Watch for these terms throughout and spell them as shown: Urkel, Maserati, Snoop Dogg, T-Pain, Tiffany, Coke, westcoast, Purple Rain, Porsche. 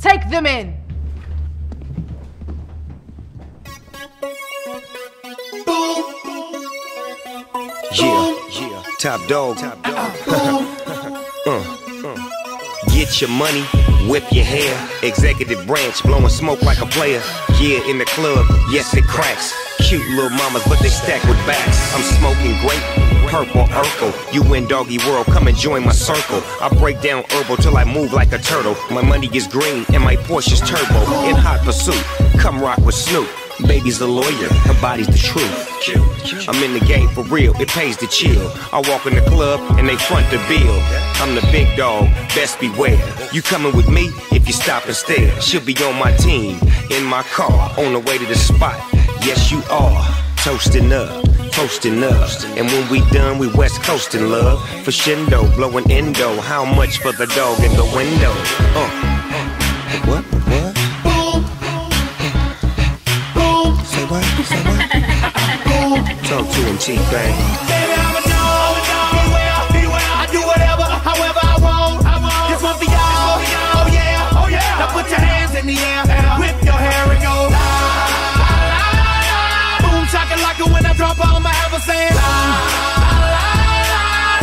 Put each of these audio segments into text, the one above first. Take them in. Yeah, top dog. Get your money, whip your hair. Executive branch, blowing smoke like a player. Yeah, in the club, yes it cracks. Cute little mamas, but they stack with backs. I'm smoking grape. Purple Urkel, you in doggy world, come and join my circle. I break down herbal till I move like a turtle. My money is green and my Porsche is turbo. In hot pursuit, come rock with Snoop. Baby's a lawyer, her body's the truth. I'm in the game for real, it pays to chill. I walk in the club and they front the bill. I'm the big dog, best beware. You coming with me if you stop and stare. She'll be on my team, in my car, on the way to the spot. Yes you are, toasting up. Coasting up, and when we done, we west coasting love. For Shindo, blowing endo. How much for the dog in the window? What? What? Boom. Boom. Say what? Say what? Boom. Talk to him, T-Pain. Baby, I'm a dog. Beware, beware. I do whatever, however I want. I want. This one for y'all. Oh yeah, oh yeah. Now put your hands in the air. Whip your hair and go. When I drop all my ever saying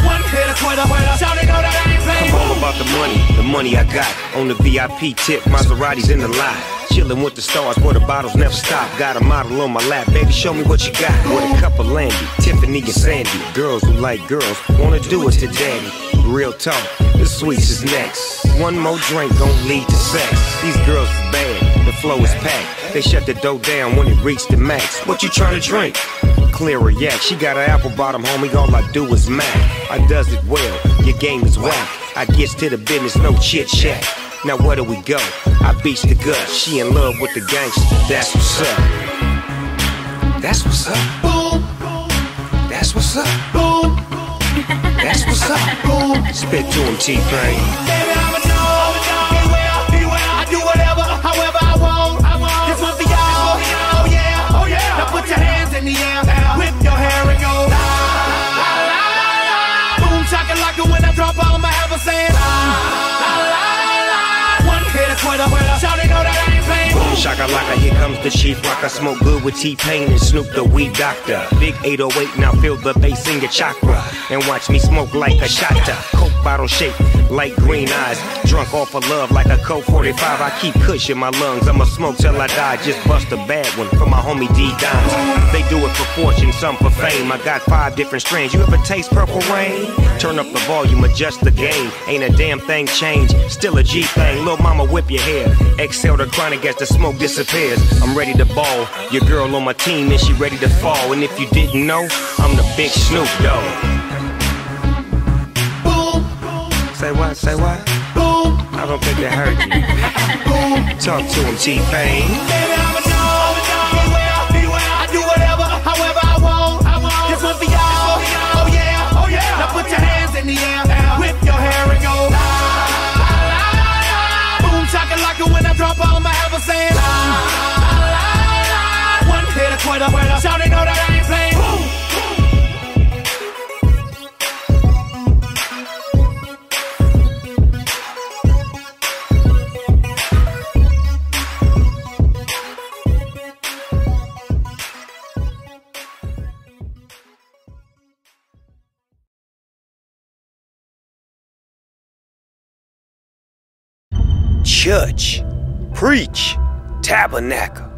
one hit a quitter, shout it, know that I ain't playing. I'm all about the money I got. On the VIP tip, Maserati's in the lot. Chillin' with the stars, where the bottles never stop. Got a model on my lap, baby, show me what you got. With a cup of Landy, Tiffany and Sandy. Girls who like girls, wanna do it to daddy. Real talk, the sweets is next. One more drink gon' lead to sex. These girls is bad, the flow is packed. They shut the dough down when it reached the max. What you tryna drink? Clear her yak. She got an apple bottom, homie. All I do is mac. I does it well. Your game is whack. I gets to the business, no chit chat. Now where do we go? I beats the gut. She in love with the gangster. That's what's up. That's what's up. Boom. That's what's up. Boom. That's what's up. Boom. Spit to him, T-Pain. Baby, I'm a dog. Beware, beware. I do whatever, however I want. Put your hands in the air, whip your hair and go la la la la. Boom shaka like it when I drop all my ever saying la la la. One hit a quitter, shout it, know that I ain't playing. Boom shaka like here comes the chief rock. I smoke good with T-Pain and Snoop the weed doctor. Big 808 now feel the bass in your chakra and watch me smoke like a shata. Coke bottle shape like green eyes. Drunk off of love like a Coke 45. I keep cushing my lungs. I'ma smoke till I die. Just bust a bad one for my homie D Dimes. They do it for fortune, some for fame. I got 5 different strains. You ever taste Purple Rain? Turn up the volume, adjust the game. Ain't a damn thing changed. Still a G thing. Lil' mama, whip your hair. Exhale the chronic as the smoke disappears. I'm ready to ball. Your girl on my team and she ready to fall. And if you didn't know, I'm the big Snoop Dogg. Say what? Say what? Boom! I don't think they heard you. Boom! Talk to him, T-Pain. Baby, I'm a dog. Beware, beware. I do whatever, however I want. This one for y'all. Oh yeah, oh yeah. Now put your hands in the air, whip your hair and go la la la la. Boom shaka like it when I drop all my ever saying la la la la. One hit a quitter, shout it, know that I ain't playing. Boom. Church, preach, tabernacle.